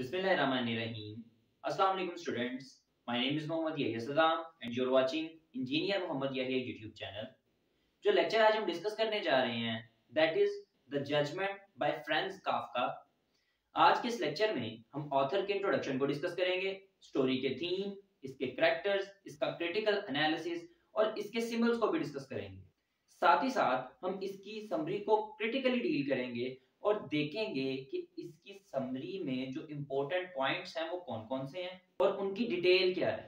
बिस्मिल्लाहिर्रहमानिर्रहीम। अस्सलाम वालेकुम students, my name is Mohammad Yahya and you are watching engineer Mohammad Yahya YouTube channel. जो लेक्चर आज हम डिस्कस करने जा रहे हैं that is the judgement by Franz Kafka. आज के इस लेक्चर में हम ऑथर के इंट्रोडक्शन को डिस्कस करेंगे, स्टोरी के थीम, इसके कैरेक्टर्स, इसका क्रिटिकल एनालिसिस और इसके सिंबल्स को भी डिस्कस करेंगे। साथ ही साथ हम इसकी समरी को क्रिटिकली डील करेंगे और देखेंगे कि इसकी समरी में जो इम्पोर्टेंट पॉइंट्स हैं वो कौन कौन से हैं और उनकी डिटेल क्या है।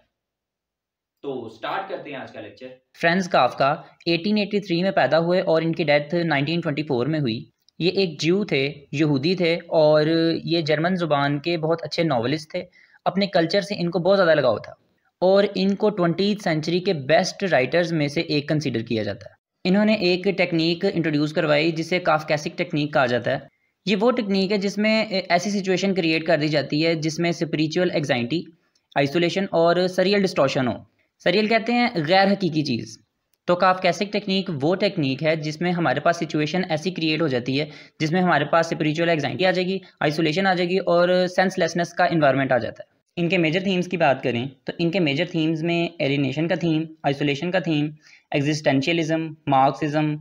तो स्टार्ट करते हैं आज का लेक्चर। फ्रांज काफ्का 1883 में पैदा हुए और इनकी डेथ 1924 में हुई। ये एक ज्यू थे, यहूदी थे और ये जर्मन जुबान के बहुत अच्छे नॉवेलिस्ट थे। अपने कल्चर से इनको बहुत ज़्यादा लगाव था और इनको 20वीं सेंचुरी के बेस्ट राइटर्स में से एक कंसिडर किया जाता है। इन्होंने एक टेक्निक इंट्रोड्यूस करवाई जिसे काफ्कास्क टेक्निक कहा जाता है। ये वो टेक्निक है जिसमें ऐसी सिचुएशन क्रिएट कर दी जाती है जिसमें स्पिरिचुअल एग्जाइटी, आइसोलेशन और सरियल डिस्टॉर्शन हो। सरियल कहते हैं गैर हकीकी चीज़। तो काफ्कास्क टेक्निक वो टेक्निक है जिसमें हमारे पास सिचुएशन ऐसी क्रिएट हो जाती है जिसमें हमारे पास स्पिरिचुअल एग्जाइटी आ जाएगी, आइसोलेशन आ जाएगी और सेंसलेसनेस का इन्वायरमेंट आ जाता है। इनके मेजर थीम्स की बात करें तो इनके मेजर थीम्स में एलिनेशन का थीम, आइसोलेशन का theme, existentialism, Marxism,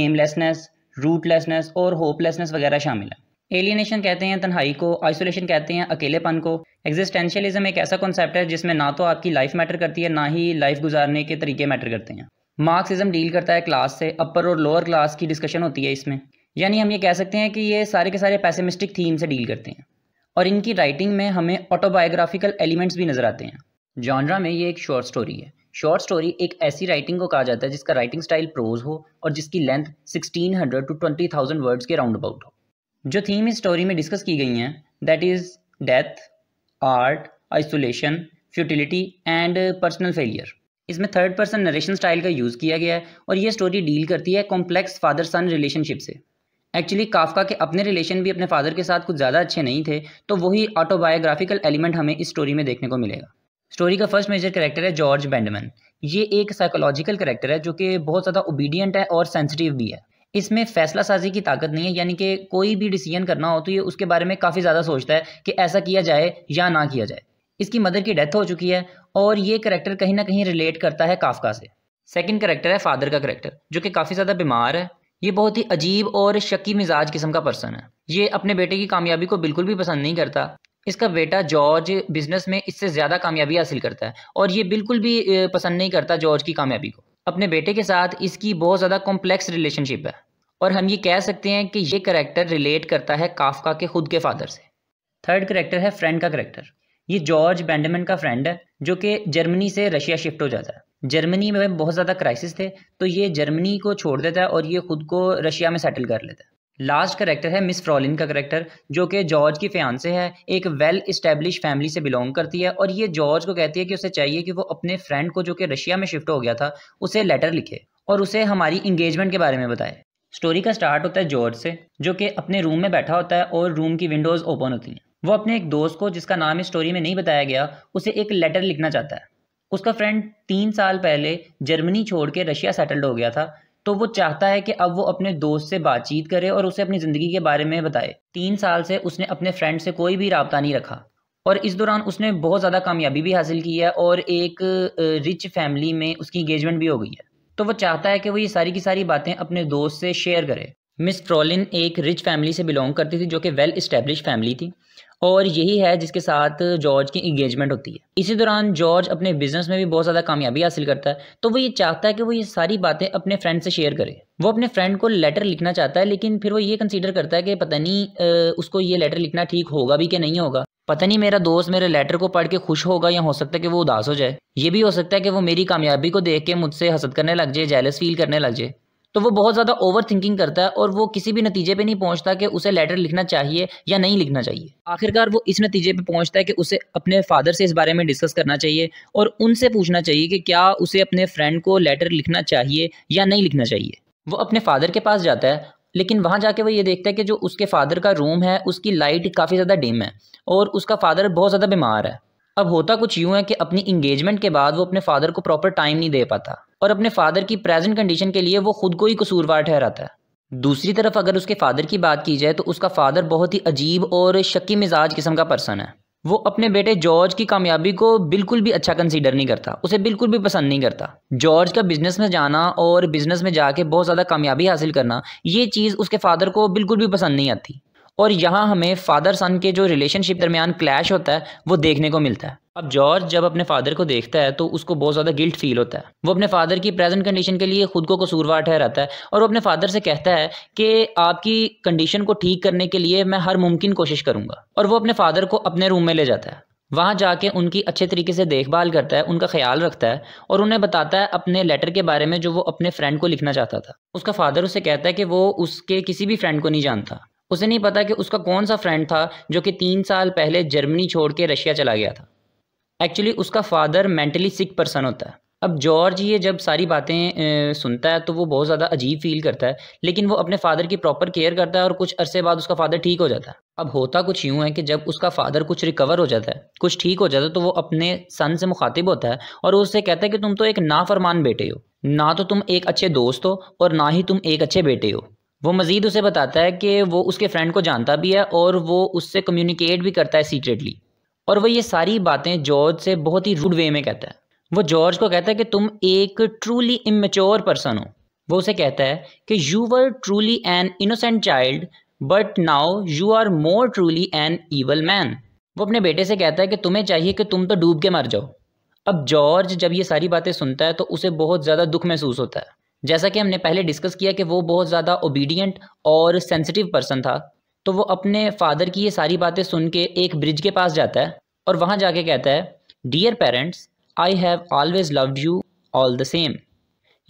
aimlessness, rootlessness और होपलेसनेस वगैरह शामिल है। एलिनेशन कहते हैं तन्हाई को, आइसोलेशन कहते हैं अकेलेपन को। एग्जिस्टेंशियलिज्म एक ऐसा कॉन्सेप्ट है जिसमें ना तो आपकी लाइफ मैटर करती है ना ही लाइफ गुजारने के तरीके मैटर करते हैं। मार्क्सिज्म डील करता है क्लास से, अपर और लोअर क्लास की डिस्कशन होती है इसमें। यानी हम ये कह सकते हैं कि ये सारे के सारे पेसिमिस्टिक थीम से डील करते हैं और इनकी राइटिंग में हमें ऑटोबायोग्राफिकल एलिमेंट्स भी नज़र आते हैं। जॉनरा में ये एक शॉर्ट स्टोरी है। शॉर्ट स्टोरी एक ऐसी राइटिंग को कहा जाता है जिसका राइटिंग स्टाइल प्रोज हो और जिसकी लेंथ 1600 टू 20,000 वर्ड्स के राउंड अबाउट हो। जो थीम इस स्टोरी में डिस्कस की गई हैं that is death, art, isolation, futility and personal failure. इसमें थर्ड पर्सन नरेशन स्टाइल का यूज़ किया गया है और ये स्टोरी डील करती है कॉम्प्लेक्स फादर सन रिलेशनशिप से। एक्चुअली काफ्का के अपने रिलेशन भी अपने फादर के साथ कुछ ज़्यादा अच्छे नहीं थे, तो वही ऑटोबायोग्राफिकल एलिमेंट हमें इस स्टोरी में देखने को मिलेगा। स्टोरी का फर्स्ट मेजर कैरेक्टर है जॉर्ज बेंडेमन। ये एक साइकोलॉजिकल कैरेक्टर है जो कि बहुत ज़्यादा ओबीडियंट है और सेंसिटिव भी है। इसमें फैसला साजी की ताकत नहीं है, यानी कि कोई भी डिसीजन करना हो तो ये उसके बारे में काफ़ी ज़्यादा सोचता है कि ऐसा किया जाए या ना किया जाए। इसकी मदर की डेथ हो चुकी है और ये कैरेक्टर कहीं ना कहीं रिलेट करता है काफ्का से। सेकेंड कैरेक्टर है फादर का कैरेक्टर, जो कि काफ़ी ज़्यादा बीमार है। ये बहुत ही अजीब और शकी मिजाज किस्म का पर्सन है। ये अपने बेटे की कामयाबी को बिल्कुल भी पसंद नहीं करता। इसका बेटा जॉर्ज बिजनेस में इससे ज़्यादा कामयाबी हासिल करता है और ये बिल्कुल भी पसंद नहीं करता जॉर्ज की कामयाबी को। अपने बेटे के साथ इसकी बहुत ज़्यादा कॉम्प्लेक्स रिलेशनशिप है और हम ये कह सकते हैं कि ये कैरेक्टर रिलेट करता है काफ्का के खुद के फादर से। थर्ड कैरेक्टर है फ्रेंड का कैरेक्टर। ये जॉर्ज बेंडेमन का फ्रेंड है जो कि जर्मनी से रशिया शिफ्ट हो जाता है। जर्मनी में बहुत ज़्यादा क्राइसिस थे तो ये जर्मनी को छोड़ देता है और ये खुद को रशिया में सेटल कर लेता है। लास्ट कैरेक्टर है मिस फ्रॉलिन का कैरेक्टर, जो कि जॉर्ज की फियांसे है, एक वेल इस्टेब्लिश फैमिली से बिलोंग करती है और ये जॉर्ज को कहती है कि उसे चाहिए कि वो अपने फ्रेंड को जो कि रशिया में शिफ्ट हो गया था उसे लेटर लिखे और उसे हमारी इंगेजमेंट के बारे में बताए। स्टोरी का स्टार्ट होता है जॉर्ज से, जो कि अपने रूम में बैठा होता है और रूम की विंडोज़ ओपन होती हैं। वो अपने एक दोस्त को, जिसका नाम इस स्टोरी में नहीं बताया गया, उसे एक लेटर लिखना चाहता है। उसका फ्रेंड 3 साल पहले जर्मनी छोड़ के रशिया सेटल्ड हो गया था, तो वो चाहता है कि अब वो अपने दोस्त से बातचीत करे और उसे अपनी ज़िंदगी के बारे में बताए। 3 साल से उसने अपने फ्रेंड से कोई भी रब्ता नहीं रखा और इस दौरान उसने बहुत ज़्यादा कामयाबी भी हासिल की है और एक रिच फैमिली में उसकी इंगेजमेंट भी हो गई है। तो वो चाहता है कि वो ये सारी की सारी बातें अपने दोस्त से शेयर करे। मिस फ्रॉलिन एक रिच फैमिली से बिलोंग करती थी जो कि वेल इस्टेब्लिश फैमिली थी और यही है जिसके साथ जॉर्ज की इंगेजमेंट होती है। इसी दौरान जॉर्ज अपने बिजनेस में भी बहुत ज़्यादा कामयाबी हासिल करता है, तो वो ये चाहता है कि वो ये सारी बातें अपने फ्रेंड से शेयर करे। वो अपने फ्रेंड को लेटर लिखना चाहता है, लेकिन फिर वो ये कंसीडर करता है कि पता नहीं उसको ये लेटर लिखना ठीक होगा भी कि नहीं होगा। पता नहीं मेरा दोस्त मेरे लेटर को पढ़ के खुश होगा या हो सकता है कि वो उदास हो जाए। ये भी हो सकता है कि वो मेरी कामयाबी को देख के मुझसे हसद करने लग जाए, जेलस फील करने लग जाए। तो वो बहुत ज़्यादा ओवर थिंकिंग करता है और वो किसी भी नतीजे पे नहीं पहुंचता कि उसे लेटर लिखना चाहिए या नहीं लिखना चाहिए। आखिरकार वो इस नतीजे पे पहुंचता है कि उसे अपने फादर से इस बारे में डिस्कस करना चाहिए और उनसे पूछना चाहिए कि क्या उसे अपने फ्रेंड को लेटर लिखना चाहिए या नहीं लिखना चाहिए। वो अपने फादर के पास जाता है, लेकिन वहाँ जाके वो ये देखता है कि जो उसके फादर का रूम है उसकी लाइट काफ़ी ज़्यादा डिम है और उसका फादर बहुत ज़्यादा बीमार है। अब होता कुछ यूँ है कि अपनी इंगेजमेंट के बाद वो अपने फादर को प्रॉपर टाइम नहीं दे पाता और अपने फादर की प्रेजेंट कंडीशन के लिए वो खुद को ही कसूरवार ठहराता है। दूसरी तरफ अगर उसके फादर की बात की जाए तो उसका फादर बहुत ही अजीब और शक्की मिजाज किस्म का पर्सन है। वो अपने बेटे जॉर्ज की कामयाबी को बिल्कुल भी अच्छा कंसीडर नहीं करता, उसे बिल्कुल भी पसंद नहीं करता। जॉर्ज का बिजनेस में जाना और बिजनेस में जाके बहुत ज़्यादा कामयाबी हासिल करना, ये चीज़ उसके फादर को बिल्कुल भी पसंद नहीं आती। और यहाँ हमें फादर सन के जो रिलेशनशिप दरमियान क्लैश होता है वो देखने को मिलता है। अब जॉर्ज जब अपने फादर को देखता है तो उसको बहुत ज़्यादा गिल्ट फील होता है। वो अपने फादर की प्रेजेंट कंडीशन के लिए खुद को कसूरवार ठहराता है और वो अपने फादर से कहता है कि आपकी कंडीशन को ठीक करने के लिए मैं हर मुमकिन कोशिश करूँगा। और वो अपने फादर को अपने रूम में ले जाता है, वहाँ जाके उनकी अच्छे तरीके से देखभाल करता है, उनका ख्याल रखता है और उन्हें बताता है अपने लेटर के बारे में जो वो अपने फ्रेंड को लिखना चाहता था। उसका फादर उसे कहता है कि वो उसके किसी भी फ्रेंड को नहीं जानता, उसे नहीं पता कि उसका कौन सा फ्रेंड था जो कि 3 साल पहले जर्मनी छोड़ के रशिया चला गया था। एक्चुअली उसका फादर मेंटली सिक पर्सन होता है। अब जॉर्ज ये जब सारी बातें सुनता है तो वो बहुत ज़्यादा अजीब फील करता है, लेकिन वो अपने फादर की प्रॉपर केयर करता है और कुछ अरसे बाद उसका फादर ठीक हो जाता है। अब होता कुछ यूँ है कि जब उसका फादर कुछ रिकवर हो जाता है, कुछ ठीक हो जाता है, तो वो अपने सन से मुखातिब होता है और उससे कहता है कि तुम तो एक नाफरमान बेटे हो, ना तो तुम एक अच्छे दोस्त हो और ना ही तुम एक अच्छे बेटे हो। वो मज़ीद उसे बताता है कि वो उसके फ्रेंड को जानता भी है और वो उससे कम्युनिकेट भी करता है सीक्रेटली। और वो ये सारी बातें जॉर्ज से बहुत ही रूड वे में कहता है। वो जॉर्ज को कहता है कि तुम एक ट्रूली इमेच्योर पर्सन हो। वो उसे कहता है कि you were truly an innocent child but now you are more truly an evil man. वो अपने बेटे से कहता है कि तुम्हें चाहिए कि तुम तो डूब के मर जाओ। अब जॉर्ज जब ये सारी बातें सुनता है तो उसे बहुत ज़्यादा दुख महसूस होता है। जैसा कि हमने पहले डिस्कस किया कि वो बहुत ज़्यादा ओबीडियंट और सेंसिटिव पर्सन था, तो वो अपने फादर की ये सारी बातें सुन के एक ब्रिज के पास जाता है और वहाँ जाके कहता है dear parents I have always loved you all the same.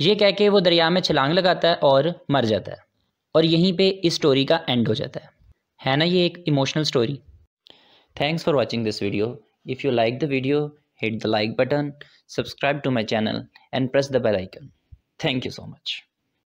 ये कह के वो दरिया में छलांग लगाता है और मर जाता है। और यहीं पे इस स्टोरी का एंड हो जाता है ना। ये एक emotional story. Thanks for watching this video. If you like the video hit the like button, subscribe to my channel and press the bell icon. Thank you so much.